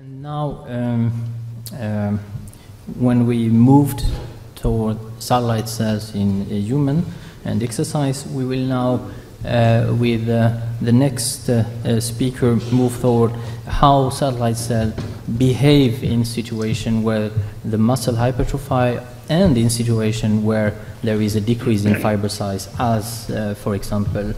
And now, when we moved toward satellite cells in a human and exercise, we will now, with the next speaker, move toward how satellite cells behave in situation where the muscle hypertrophy and in situation where there is a decrease in fiber size, as, for example,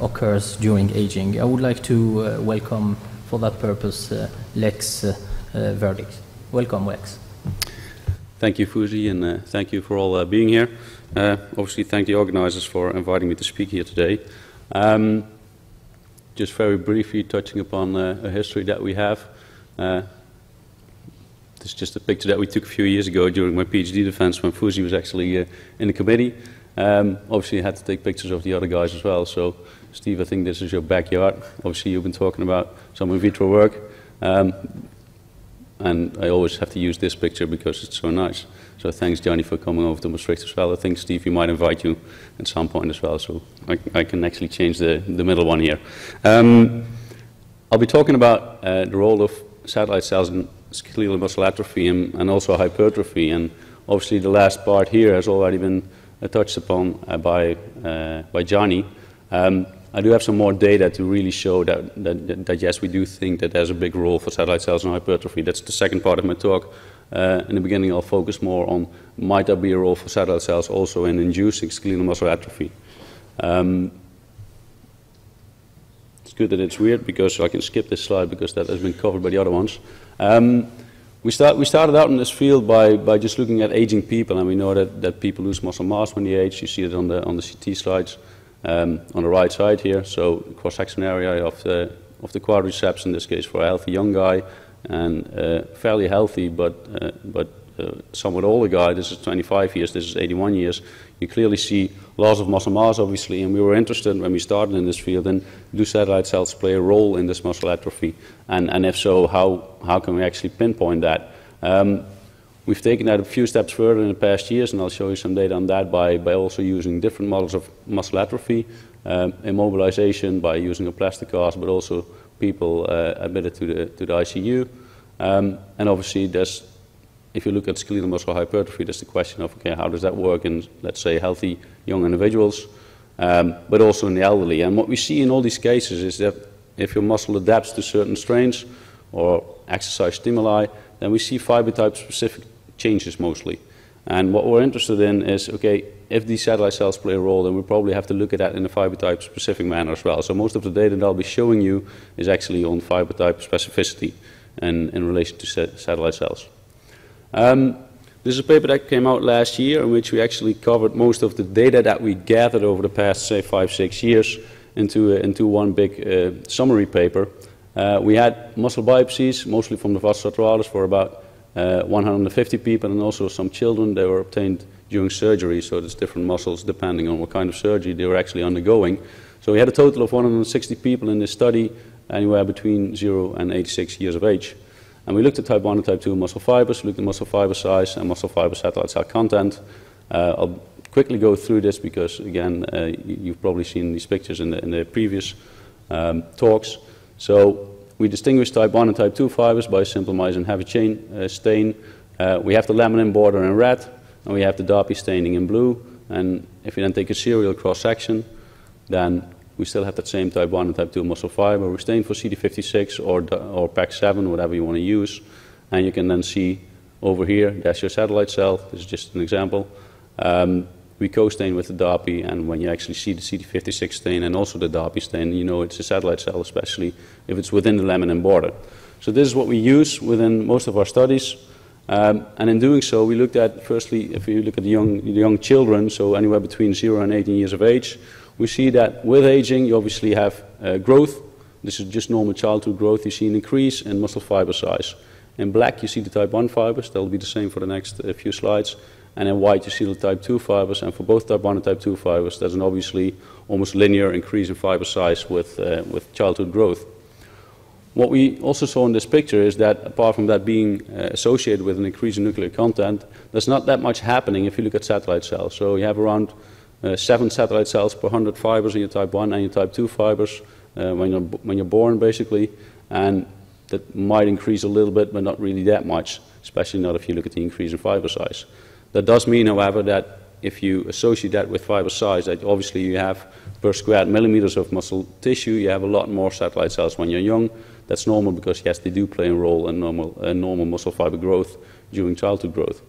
occurs during aging. I would like to welcome, for that purpose, Lex Verdijk. Welcome, Lex. Thank you, Fuji, and thank you for all being here. Obviously, thank the organizers for inviting me to speak here today. Just very briefly touching upon a history that we have. This is just a picture that we took a few years ago during my PhD defense when Fuji was actually in the committee. Obviously, I had to take pictures of the other guys as well. So, Steve, I think this is your backyard. Obviously, you've been talking about some in vitro work. And I always have to use this picture because it's so nice. So thanks, Johnny, for coming over to Maastricht as well. I think, Steve, we might invite you at some point as well. So I can actually change the middle one here. I'll be talking about the role of satellite cells in skeletal muscle atrophy and also hypertrophy. And obviously, the last part here has already been touched upon by Johnny. I do have some more data to really show that yes, we do think that there's a big role for satellite cells in hypertrophy. That's the second part of my talk. In the beginning, I'll focus more on might there be a role for satellite cells also in inducing skeletal muscle atrophy. It's good that it's weird because I can skip this slide because that has been covered by the other ones. We started out in this field by just looking at aging people, and we know that people lose muscle mass when they age. You see it on the CT slides. On the right side here, so cross-section area of the quadriceps, in this case for a healthy young guy, and fairly healthy but somewhat older guy. This is 25 years, this is 81 years. You clearly see loss of muscle mass, obviously, and we were interested when we started in this field in do satellite cells play a role in this muscle atrophy, and if so, how can we actually pinpoint that? We've taken that a few steps further in the past years, and I'll show you some data on that by also using different models of muscle atrophy, immobilization by using a plastic cast, but also people admitted to the ICU. And obviously, if you look at skeletal muscle hypertrophy, there's the question of, okay, how does that work in, let's say, healthy young individuals, but also in the elderly? And what we see in all these cases is that if your muscle adapts to certain strains or exercise stimuli, then we see fiber type specific changes mostly. And what we're interested in is, okay, if these satellite cells play a role, then we probably have to look at that in a fiber type specific manner as well. So most of the data that I'll be showing you is actually on fiber type specificity and in relation to satellite cells. This is a paper that came out last year in which we actually covered most of the data that we gathered over the past, say, 5-6 years into one big summary paper. We had muscle biopsies, mostly from the vastus lateralis, for about 150 people, and also some children. They were obtained during surgery, so there's different muscles depending on what kind of surgery they were actually undergoing. So we had a total of 160 people in this study, anywhere between 0 and 86 years of age. And we looked at type 1 and type 2 muscle fibers, looked at muscle fiber size and muscle fiber satellite cell content. I'll quickly go through this because, again, you've probably seen these pictures in the previous talks. So we distinguish type 1 and type 2 fibers by a simple myosin heavy chain stain. We have the laminin border in red, and we have the DAPI staining in blue. And if you then take a serial cross-section, then we still have that same type 1 and type 2 muscle fiber. We stain for CD56 or Pax7, whatever you want to use. And you can then see over here, that's your satellite cell. This is just an example. We co-stain with the DARPI, and when you actually see the CD56 stain and also the DARPI stain, you know it's a satellite cell, especially if it's within the laminin border. So this is what we use within most of our studies. And in doing so, we looked at, firstly, if you look at the young children, so anywhere between 0 and 18 years of age, we see that with aging, you obviously have growth. This is just normal childhood growth. You see an increase in muscle fiber size. In black, you see the type 1 fibers. They'll be the same for the next few slides. And in white, you see the type 2 fibers. And for both type 1 and type 2 fibers, there's an obviously almost linear increase in fiber size with childhood growth. What we also saw in this picture is that, apart from that being associated with an increase in nuclear content, there's not that much happening if you look at satellite cells. So you have around 7 satellite cells per 100 fibers in your type 1 and your type 2 fibers when you're born, basically. And that might increase a little bit, but not really that much, especially not if you look at the increase in fiber size. That does mean, however, that if you associate that with fiber size, that obviously you have per square millimeters of muscle tissue, you have a lot more satellite cells when you're young. That's normal because, yes, they do play a role in normal muscle fiber growth during childhood growth.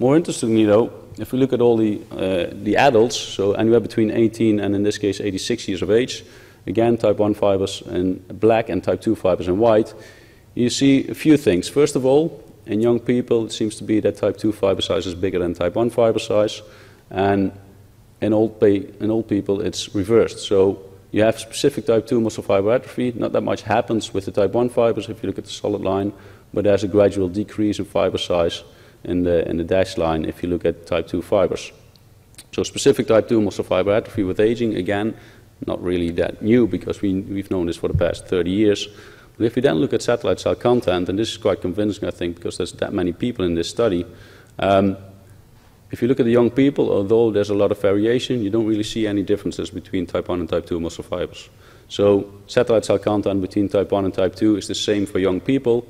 More interestingly, though, if we look at all the adults, so anywhere between 18 and, in this case, 86 years of age, again, type 1 fibers in black and type 2 fibers in white, you see a few things. First of all, in young people, it seems to be that type 2 fiber size is bigger than type 1 fiber size, and in old people, it's reversed. So you have specific type 2 muscle fiber atrophy. Not that much happens with the type 1 fibers if you look at the solid line, but there's a gradual decrease in fiber size in the dashed line if you look at type 2 fibers. So specific type 2 muscle fiber atrophy with aging, again, not really that new because we've known this for the past 30 years. But if we then look at satellite cell content, and this is quite convincing, I think, because there's that many people in this study, if you look at the young people, although there's a lot of variation, you don't really see any differences between type 1 and type 2 muscle fibers. So satellite cell content between type 1 and type 2 is the same for young people.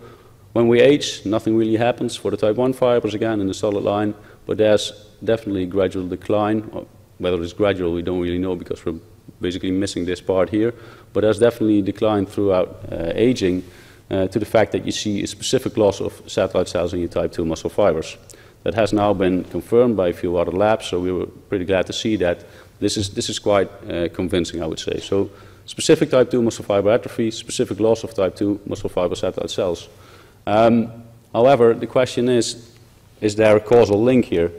When we age, nothing really happens for the type 1 fibers, again, in the solid line, but there's definitely a gradual decline. Or whether it's gradual, we don't really know because we're basically missing this part here, but there's definitely a decline throughout aging to the fact that you see a specific loss of satellite cells in your type 2 muscle fibers. That has now been confirmed by a few other labs, so we were pretty glad to see that. This is quite convincing, I would say. So specific type 2 muscle fiber atrophy, specific loss of type 2 muscle fiber satellite cells. However, the question is there a causal link here?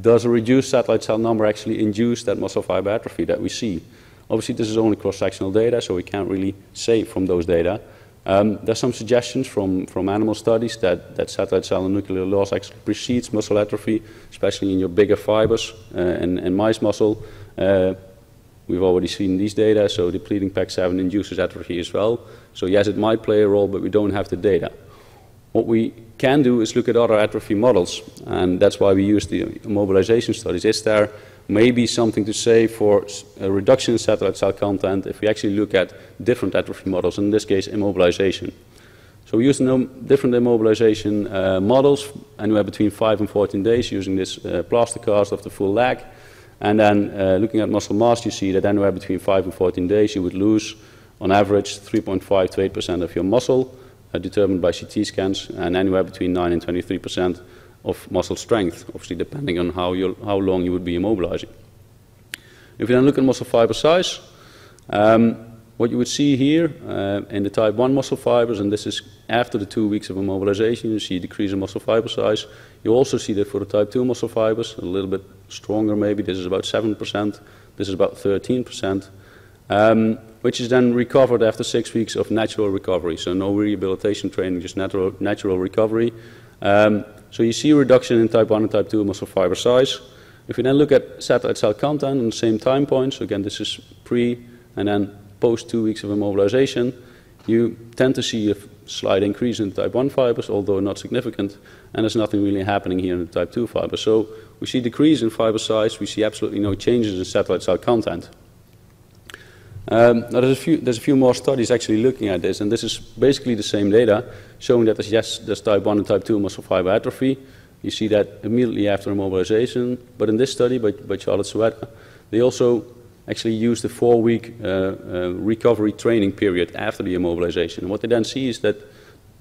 Does a reduced satellite cell number actually induce that muscle fiber atrophy that we see? Obviously, this is only cross-sectional data, so we can't really say from those data. There's some suggestions from animal studies that satellite cell and nuclear loss actually precedes muscle atrophy, especially in your bigger fibers and mice muscle. We've already seen these data, so depleting Pax7 induces atrophy as well. So yes, it might play a role, but we don't have the data. What we can do is look at other atrophy models, and that's why we use the immobilization studies. Is there maybe something to say for a reduction in satellite cell content if we actually look at different atrophy models, in this case immobilization? So we use different immobilization models, anywhere between 5 and 14 days, using this plaster cast of the full leg. And then looking at muscle mass, you see that anywhere between 5 and 14 days, you would lose, on average, 3.5 to 8% of your muscle, determined by CT scans, and anywhere between 9 and 23% of muscle strength, obviously depending on how long you would be immobilizing. If you then look at muscle fiber size, what you would see here in the type 1 muscle fibers, and this is after the 2 weeks of immobilization, you see a decrease in muscle fiber size. You also see that for the type 2 muscle fibers, a little bit stronger maybe. This is about 7%. This is about 13%. Which is then recovered after 6 weeks of natural recovery. So no rehabilitation training, just natural recovery. So you see a reduction in type 1 and type 2 muscle fiber size. If you then look at satellite cell content on the same time point, so again this is pre and then post 2 weeks of immobilization, you tend to see a slight increase in type 1 fibers, although not significant, and there's nothing really happening here in the type 2 fibers. So we see decrease in fiber size, we see absolutely no changes in satellite cell content. Now there's a few more studies actually looking at this, and this is basically the same data showing that there's type 1 and type 2 muscle fiber atrophy. You see that immediately after immobilization, but in this study by Charlotte Suetta, they also actually used a 4-week recovery training period after the immobilization. And what they then see is that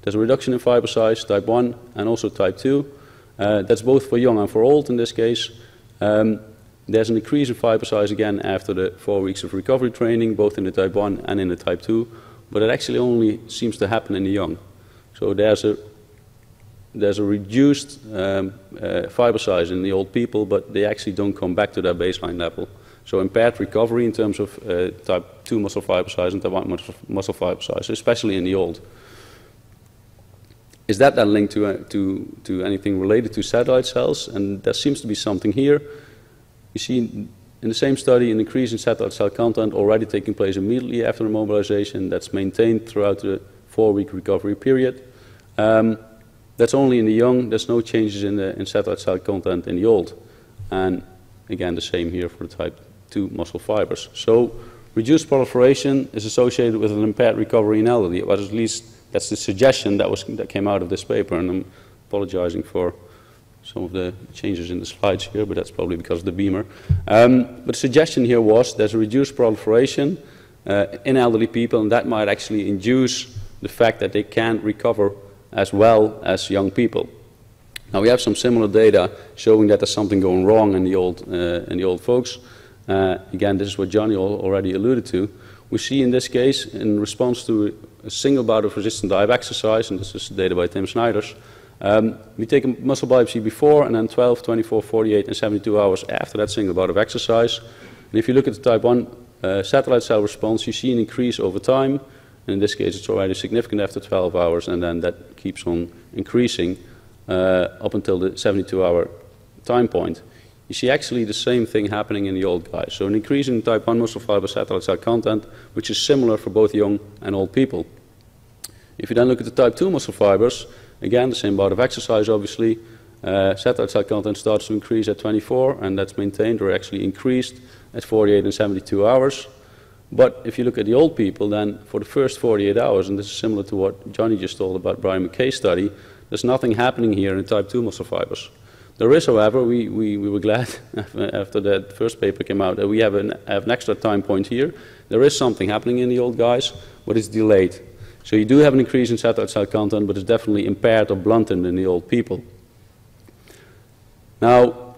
there's a reduction in fiber size, type 1 and also type 2. That's both for young and for old in this case. There's an increase in fiber size again after the 4 weeks of recovery training, both in the type 1 and in the type 2, but it actually only seems to happen in the young. So there's a reduced fiber size in the old people, but they actually don't come back to their baseline level. So impaired recovery in terms of type 2 muscle fiber size and type 1 muscle fiber size, especially in the old. Is that then linked to anything related to satellite cells? And there seems to be something here. You see in the same study an increase in satellite cell content already taking place immediately after immobilization that's maintained throughout the 4-week recovery period. That's only in the young. There's no changes in satellite cell content in the old. And again, the same here for the type 2 muscle fibers. So reduced proliferation is associated with an impaired recovery in elderly. It was at least That's the suggestion that came out of this paper, and I'm apologizing for some of the changes in the slides here, but that's probably because of the beamer. But the suggestion here was there's a reduced proliferation in elderly people, and that might actually induce the fact that they can't recover as well as young people. Now we have some similar data showing that there's something going wrong in the old folks. Again, this is what Johnny already alluded to. We see in this case, in response to a single bout of resistant dive exercise, and this is data by Tim Snijders, we take a muscle biopsy before and then 12, 24, 48, and 72 hours after that single bout of exercise. And if you look at the type 1 satellite cell response, you see an increase over time. And in this case, it's already significant after 12 hours, and then that keeps on increasing up until the 72-hour time point. You see actually the same thing happening in the old guys. So an increase in type 1 muscle fiber satellite cell content, which is similar for both young and old people. If you then look at the type 2 muscle fibers, again, the same bout of exercise, obviously. Satellite cell content starts to increase at 24, and that's maintained or actually increased at 48 and 72 hours. But if you look at the old people, then for the first 48 hours, and this is similar to what Johnny just told about Brian McKay's study, there's nothing happening here in type 2 muscle fibers. There is, however, we were glad after that first paper came out that we have an extra time point here. There is something happening in the old guys, but it's delayed. So you do have an increase in satellite cell content, but it's definitely impaired or blunted in the old people. Now,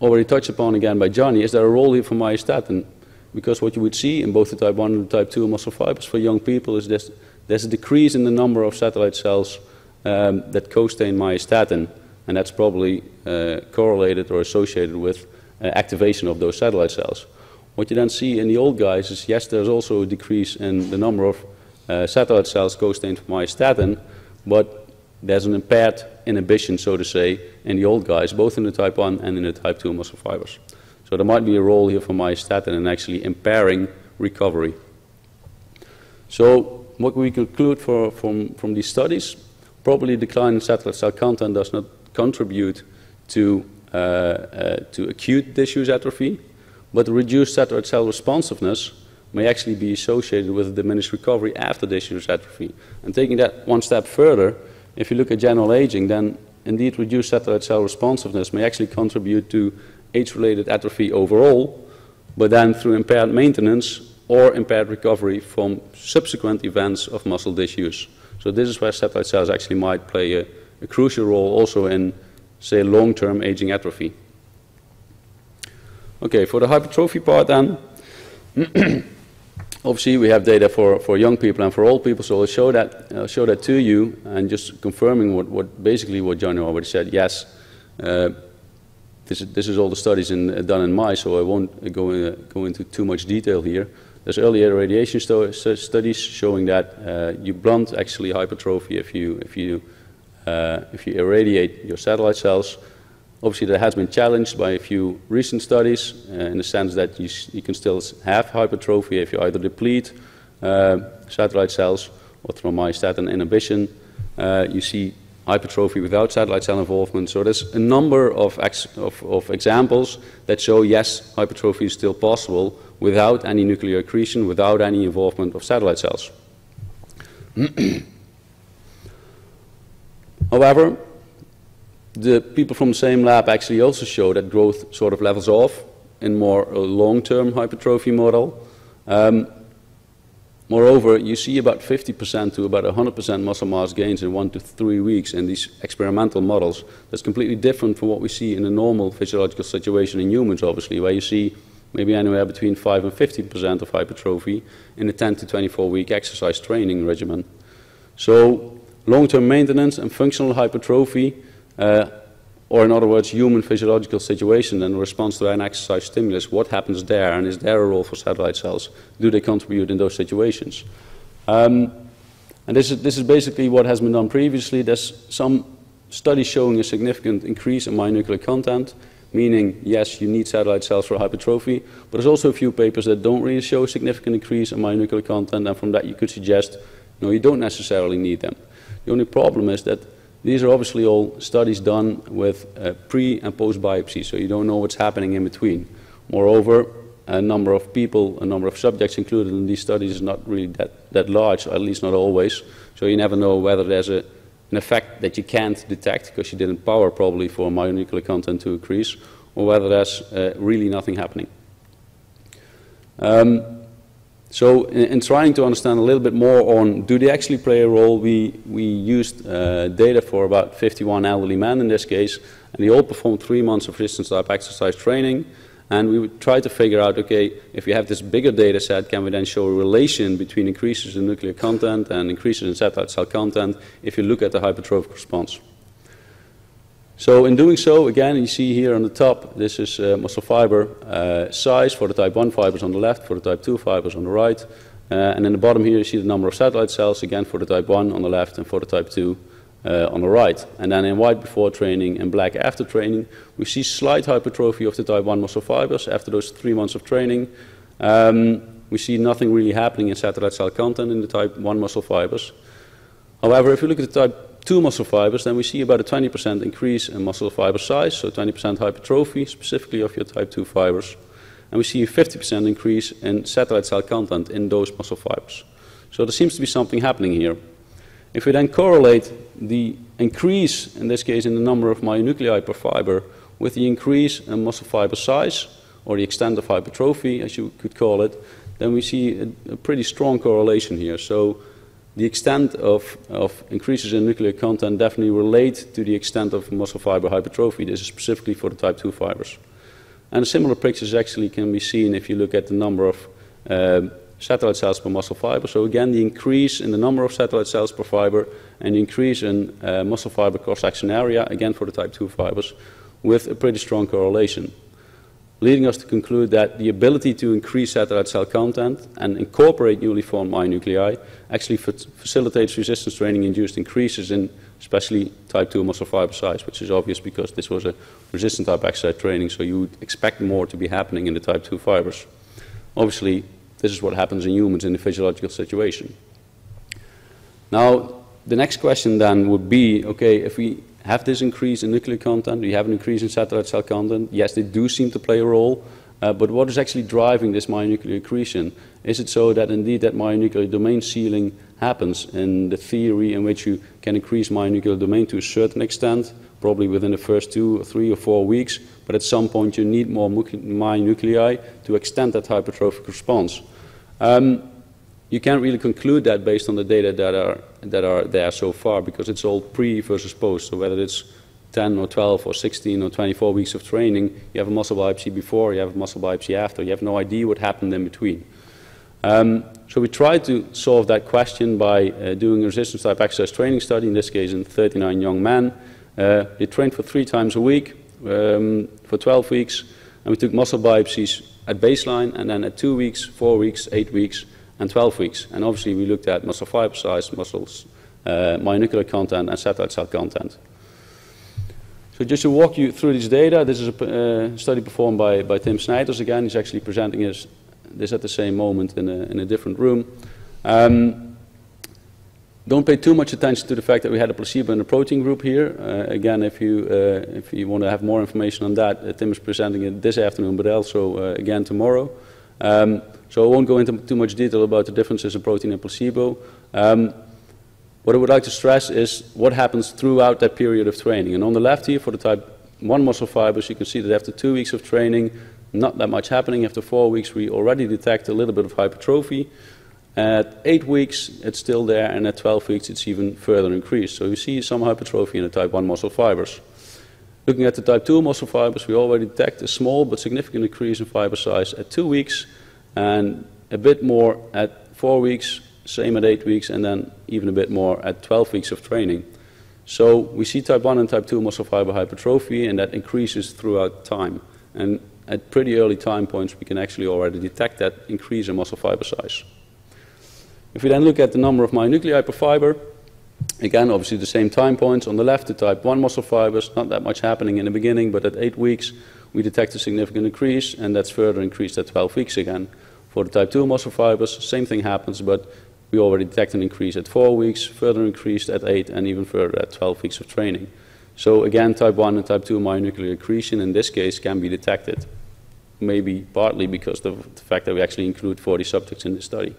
already touched upon again by Johnny, is there a role here for myostatin? Because what you would see in both the type 1 and the type 2 muscle fibers for young people is there's a decrease in the number of satellite cells that co-stain myostatin. And that's probably correlated or associated with activation of those satellite cells. What you then see in the old guys is, yes, there's also a decrease in the number of satellite cells co-stained for myostatin, but there's an impaired inhibition, so to say, in the old guys, both in the type 1 and in the type 2 muscle fibers. So there might be a role here for myostatin in actually impairing recovery. So what we conclude from these studies, probably decline in satellite cell content does not contribute to acute disuse atrophy, but reduced satellite cell responsiveness may actually be associated with diminished recovery after disuse atrophy. And taking that one step further, if you look at general aging, then indeed reduced satellite cell responsiveness may actually contribute to age-related atrophy overall, but then through impaired maintenance or impaired recovery from subsequent events of muscle disuse. So this is where satellite cells actually might play a crucial role also in, say, long-term aging atrophy. Okay, for the hypertrophy part then, obviously we have data for young people and for old people, so I'll show that to you, and just confirming basically what Johnny already said. Yes, this is all the studies done in mice, so I won't go into too much detail here. There's early irradiation studies showing that you blunt actually hypertrophy if you irradiate your satellite cells. Obviously, that has been challenged by a few recent studies in the sense that you can still have hypertrophy if you either deplete satellite cells or through myostatin inhibition. You see hypertrophy without satellite cell involvement. So there's a number of examples that show, yes, hypertrophy is still possible without any nuclear accretion, without any involvement of satellite cells. However, the people from the same lab actually also show that growth sort of levels off in more long-term hypertrophy model. Moreover, you see about 50% to about 100% muscle mass gains in 1 to 3 weeks in these experimental models. That's completely different from what we see in a normal physiological situation in humans, obviously, where you see maybe anywhere between 5 and 15% of hypertrophy in a 10 to 24-week exercise training regimen. So long-term maintenance and functional hypertrophy, or in other words, human physiological situation and response to an exercise stimulus, what happens there, and is there a role for satellite cells? Do they contribute in those situations? And this is basically what has been done previously. There's some studies showing a significant increase in myonuclear content, meaning, yes, you need satellite cells for hypertrophy, but there's also a few papers that don't really show a significant increase in myonuclear content, and from that you could suggest, no, you don't necessarily need them. The only problem is that these are obviously all studies done with pre- and post-biopsy, so you don't know what's happening in between. Moreover, number of people, a number of subjects included in these studies is not really that large, at least not always. So you never know whether there's an effect that you can't detect because you didn't power probably for myonuclear content to increase, or whether there's really nothing happening. So in trying to understand a little bit more on do they actually play a role, we used data for about 51 elderly men in this case, and they all performed 3 months of resistance type exercise training, and we would try to figure out, okay, if we have this bigger data set, can we then show a relation between increases in nuclear content and increases in satellite cell content if you look at the hypertrophic response. So in doing so, again, you see here on the top, this is muscle fiber size for the type 1 fibers on the left, for the type 2 fibers on the right. And in the bottom here, you see the number of satellite cells, again, for the type 1 on the left and for the type 2 on the right. And then in white before training and black after training, we see slight hypertrophy of the type 1 muscle fibers after those 3 months of training. We see nothing really happening in satellite cell content in the type 1 muscle fibers. However, if you look at the type 2 muscle fibers, then we see about a 20% increase in muscle fiber size, so 20% hypertrophy specifically of your type 2 fibers, and we see a 50% increase in satellite cell content in those muscle fibers. So there seems to be something happening here. If we then correlate the increase, in this case in the number of myonuclei per fiber, with the increase in muscle fiber size, or the extent of hypertrophy as you could call it, then we see a pretty strong correlation here. So the extent of increases in nuclear content definitely relate to the extent of muscle fiber hypertrophy. This is specifically for the type 2 fibers. And similar pictures actually can be seen if you look at the number of satellite cells per muscle fiber. So again, the increase in the number of satellite cells per fiber and the increase in muscle fiber cross-section area, again for the type 2 fibers, with a pretty strong correlation, leading us to conclude that the ability to increase satellite cell content and incorporate newly formed myonuclei actually facilitates resistance training-induced increases in especially type 2 muscle fiber size, which is obvious because this was a resistance type exercise training, so you would expect more to be happening in the type 2 fibers. Obviously, this is what happens in humans in the physiological situation. Now, the next question then would be, okay, if we have this increase in nuclear content, do you have an increase in satellite cell content? Yes, they do seem to play a role, but what is actually driving this myonuclear accretion? Is it so that indeed that myonuclear domain sealing happens in the theory in which you can increase myonuclear domain to a certain extent, probably within the first 2 or 3 or 4 weeks, but at some point you need more myonuclei to extend that hypertrophic response? You can't really conclude that based on the data that are there so far, because it's all pre versus post. So whether it's 10 or 12 or 16 or 24 weeks of training, you have a muscle biopsy before, you have a muscle biopsy after, you have no idea what happened in between. So we tried to solve that question by doing a resistance type exercise training study, in this case in 39 young men. They trained for 3 times a week for 12 weeks, and we took muscle biopsies at baseline and then at 2 weeks, 4 weeks, 8 weeks, and 12 weeks. And obviously we looked at muscle fiber size, muscles, myonuclear content, and satellite cell content. So just to walk you through this data, this is a study performed by Tim Snijders again. He's actually presenting this at the same moment in a different room. Don't pay too much attention to the fact that we had a placebo and a protein group here. Again, if you want to have more information on that, Tim is presenting it this afternoon, but also again tomorrow. So I won't go into too much detail about the differences in protein and placebo. What I would like to stress is what happens throughout that period of training. And on the left here, for the type 1 muscle fibers, you can see that after 2 weeks of training, not that much happening. After 4 weeks, we already detect a little bit of hypertrophy. At 8 weeks, it's still there, and at 12 weeks, it's even further increased. So you see some hypertrophy in the type 1 muscle fibers. Looking at the type 2 muscle fibers, we already detect a small but significant increase in fiber size at 2 weeks, and a bit more at 4 weeks, same at 8 weeks, and then even a bit more at 12 weeks of training. So we see type 1 and type 2 muscle fiber hypertrophy, and that increases throughout time. And at pretty early time points, we can actually already detect that increase in muscle fiber size. If we then look at the number of myonuclei per fiber, again, obviously the same time points. On the left, the type 1 muscle fibers, not that much happening in the beginning, but at 8 weeks, we detect a significant increase, and that's further increased at 12 weeks again. For the type 2 muscle fibers, same thing happens, but we already detect an increase at 4 weeks, further increased at 8, and even further at 12 weeks of training. So again, type 1 and type 2 myonuclear accretion in this case can be detected. maybe partly because of the fact that we actually include 40 subjects in this study.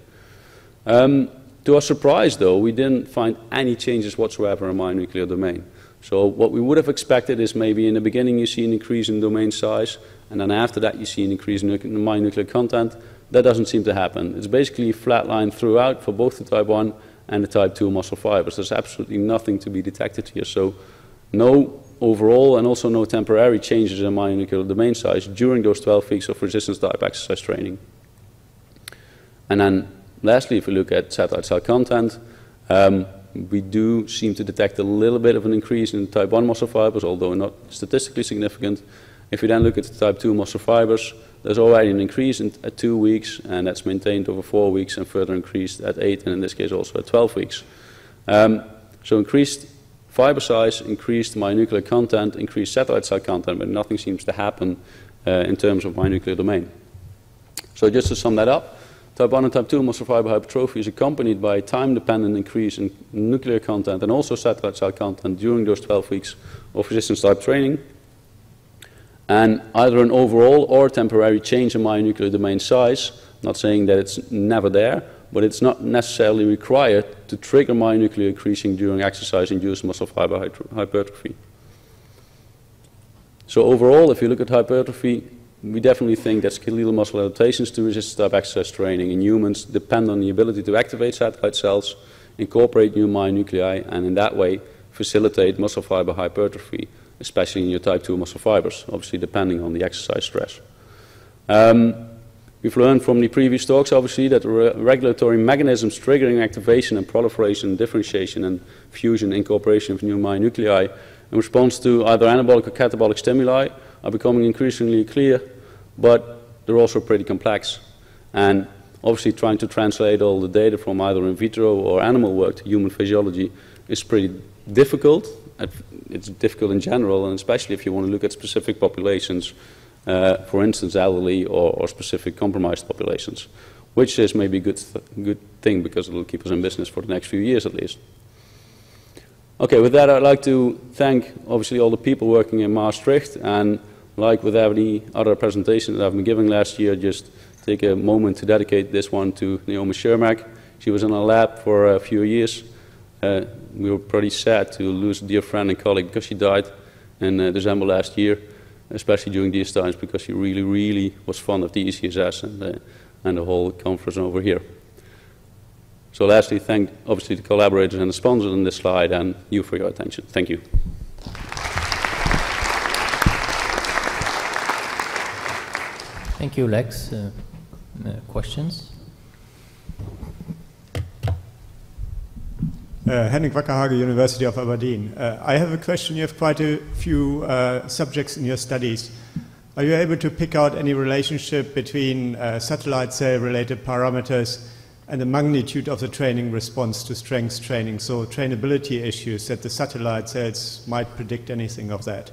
To our surprise, though, we didn't find any changes whatsoever in myonuclear domain. So what we would have expected is maybe in the beginning you see an increase in domain size, and then after that you see an increase in myonuclear content. That doesn't seem to happen. It's basically flatlined throughout for both the type 1 and the type 2 muscle fibers. There's absolutely nothing to be detected here. So no overall and also no temporary changes in myonuclear domain size during those 12 weeks of resistance type exercise training. And then lastly, if we look at satellite cell content, we do seem to detect a little bit of an increase in type 1 muscle fibers, although not statistically significant. If you then look at the type 2 muscle fibers, there's already an increase at 2 weeks, and that's maintained over 4 weeks and further increased at 8, and in this case also at 12 weeks. So increased fiber size, increased myonuclear content, increased satellite cell content, but nothing seems to happen in terms of myonuclear domain. So just to sum that up, type 1 and type 2 muscle fiber hypertrophy is accompanied by a time-dependent increase in nuclear content and also satellite cell content during those 12 weeks of resistance-type training. And either an overall or temporary change in myonuclear domain size, not saying that it's never there, but it's not necessarily required to trigger myonuclear increasing during exercise-induced muscle fiber hypertrophy. So overall, if you look at hypertrophy, we definitely think that skeletal muscle adaptations to resistance-type exercise training in humans depend on the ability to activate satellite cells, incorporate new myonuclei, and in that way facilitate muscle fiber hypertrophy, especially in your type 2 muscle fibers, obviously depending on the exercise stress. We've learned from the previous talks, obviously, that regulatory mechanisms triggering activation and proliferation, differentiation and fusion, incorporation of new myonuclei in response to either anabolic or catabolic stimuli are becoming increasingly clear, but they're also pretty complex. And obviously trying to translate all the data from either in vitro or animal work to human physiology is pretty difficult. It's difficult in general, and especially if you want to look at specific populations, for instance elderly or specific compromised populations, which is maybe a good thing because it will keep us in business for the next few years at least. Okay, with that I'd like to thank obviously all the people working in Maastricht, and like with every other presentation that I've been giving last year, just take a moment to dedicate this one to Naomi Shermak. She was in our lab for a few years. We were pretty sad to lose a dear friend and colleague because she died in December last year, especially during these times, because she really, really was fond of the ECSS and the whole conference over here. So lastly, thank obviously the collaborators and the sponsors on this slide and you for your attention. Thank you. Thank you, Lex. Questions? Henning Wackerhage, University of Aberdeen. I have a question. You have quite a few subjects in your studies. Are you able to pick out any relationship between satellite cell related parameters and the magnitude of the training response to strength training, so trainability issues that the satellite cells might predict anything of that?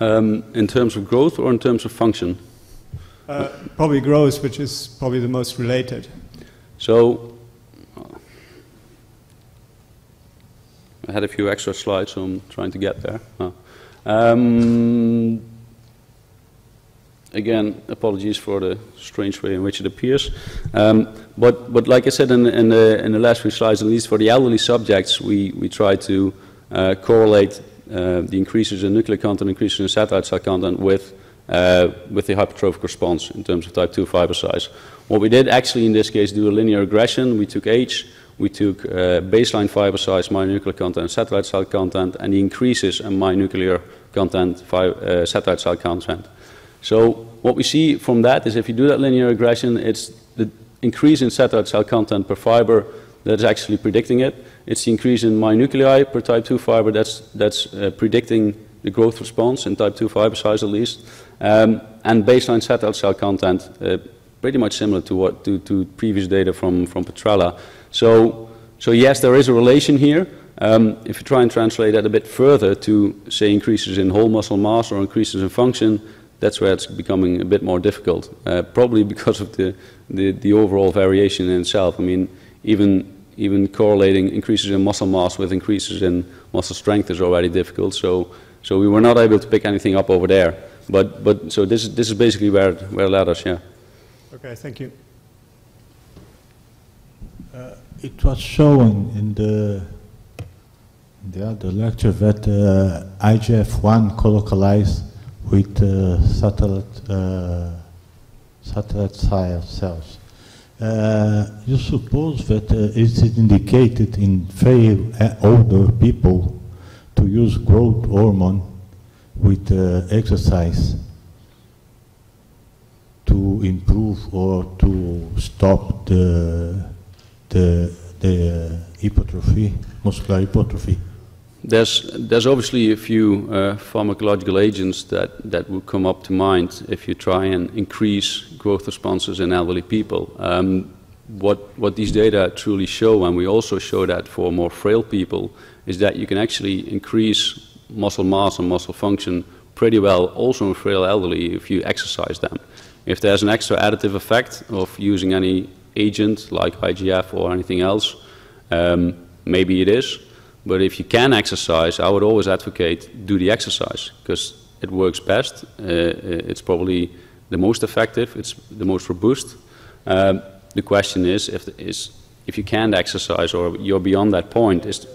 In terms of growth or in terms of function? Probably growth, which is probably the most related. So, I had a few extra slides, so I'm trying to get there. Oh. Again, apologies for the strange way in which it appears. But like I said in the last few slides, at least for the elderly subjects, we try to correlate the increases in nuclear content, increases in satellite cell content with the hypertrophic response in terms of type 2 fiber size. What we did actually in this case do a linear regression. We took age, we took baseline fiber size, myonuclear content, satellite cell content, and the increases in myonuclear content, satellite cell content. So what we see from that is if you do that linear regression, it's the increase in satellite cell content per fiber that's actually predicting it. It's the increase in myonuclei per type 2 fiber that's predicting the growth response in type 2 fiber size at least. And baseline satellite cell content, pretty much similar to what to previous data from Petrella. So yes, there is a relation here. If you try and translate that a bit further to say increases in whole muscle mass or increases in function, that's where it's becoming a bit more difficult, probably because of the overall variation in itself. I mean, even correlating increases in muscle mass with increases in muscle strength is already difficult, so we were not able to pick anything up over there. But so this is basically where it led us, yeah. Okay, thank you. It was shown in the other lecture that IGF-1 colocalized with satellite cells. You suppose that is it indicated in very older people to use growth hormone with exercise to improve or to stop the hypertrophy, muscular hypertrophy? There's obviously a few pharmacological agents that would come up to mind if you try and increase growth responses in elderly people. What these data truly show, and we also show that for more frail people, is that you can actually increase muscle mass and muscle function pretty well also in frail elderly if you exercise them. If there's an extra additive effect of using any agent like IGF or anything else, maybe it is. But if you can exercise, I would always advocate do the exercise because it works best. It's probably the most effective. It's the most robust. The question is if you can't exercise or you're beyond that point. Is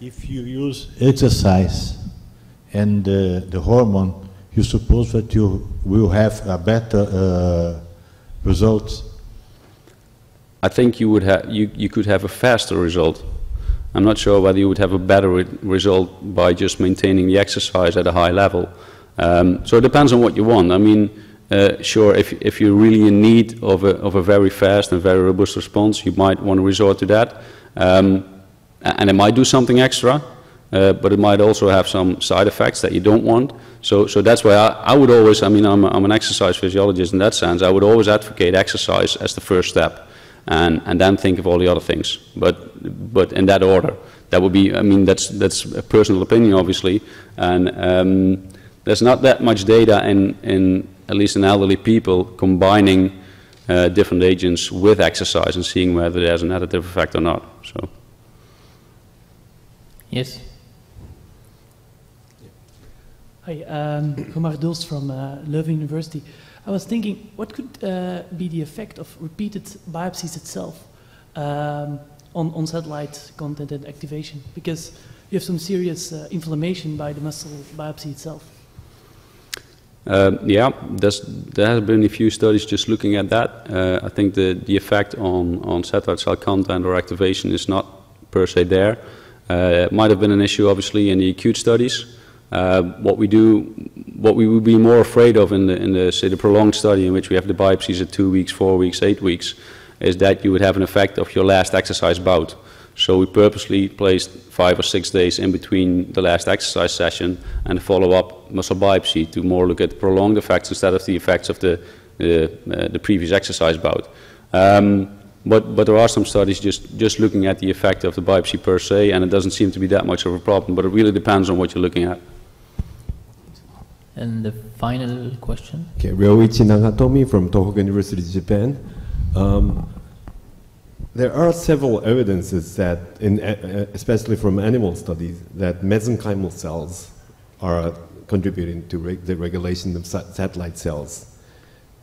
if you use exercise and the hormone, you suppose that you will have a better results? I think you would have you could have a faster result. I'm not sure whether you would have a better result by just maintaining the exercise at a high level. So it depends on what you want. I mean, sure, if you're really in need of a very fast and very robust response, you might want to resort to that, and it might do something extra. But it might also have some side effects that you don't want. So that's why I would always, I mean, I'm an exercise physiologist in that sense. I would always advocate exercise as the first step and then think of all the other things. But in that order, that would be, I mean, that's a personal opinion, obviously. And there's not that much data in at least in elderly people, combining different agents with exercise and seeing whether there's an additive effect or not. So. Yes. Hi, Kumar Dols from Leuven University. I was thinking, what could be the effect of repeated biopsies itself on satellite content and activation? Because you have some serious inflammation by the muscle biopsy itself. Yeah, there have been a few studies just looking at that. I think the effect on satellite cell content or activation is not per se there. It might have been an issue, obviously, in the acute studies. What we would be more afraid of in the say the prolonged study in which we have the biopsies at 2 weeks, 4 weeks, 8 weeks, is that you would have an effect of your last exercise bout. So we purposely placed 5 or 6 days in between the last exercise session and follow-up muscle biopsy to more look at prolonged effects instead of the effects of the previous exercise bout. But there are some studies just looking at the effect of the biopsy per se, and it doesn't seem to be that much of a problem. But it really depends on what you're looking at. And the final question. Okay, Ryoichi Nagatomi from Tohoku University, Japan. There are several evidences that, especially from animal studies, that mesenchymal cells are contributing to the regulation of satellite cells.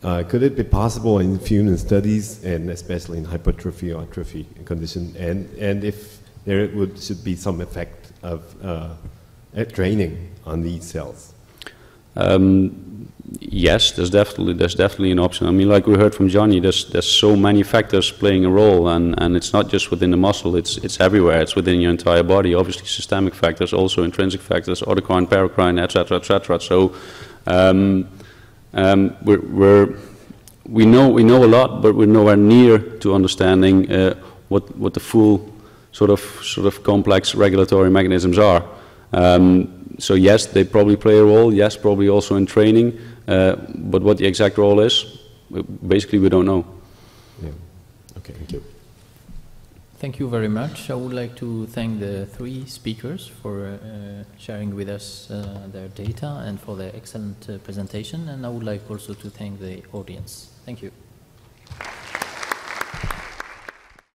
Could it be possible in human studies, and especially in hypertrophy or atrophy condition, and if there should be some effect of training on these cells? Yes, there's definitely an option. I mean, like we heard from Johnny, there's so many factors playing a role, and it's not just within the muscle, it's everywhere. It's within your entire body. Obviously, systemic factors, also intrinsic factors, autocrine, paracrine, etc., etc. So we know a lot, but we're nowhere near to understanding what the full sort of complex regulatory mechanisms are. So yes, they probably play a role. Yes, probably also in training. But what the exact role is, basically, we don't know. Yeah. Okay. Thank you. Thank you very much. I would like to thank the three speakers for sharing with us their data and for their excellent presentation. And I would like also to thank the audience. Thank you.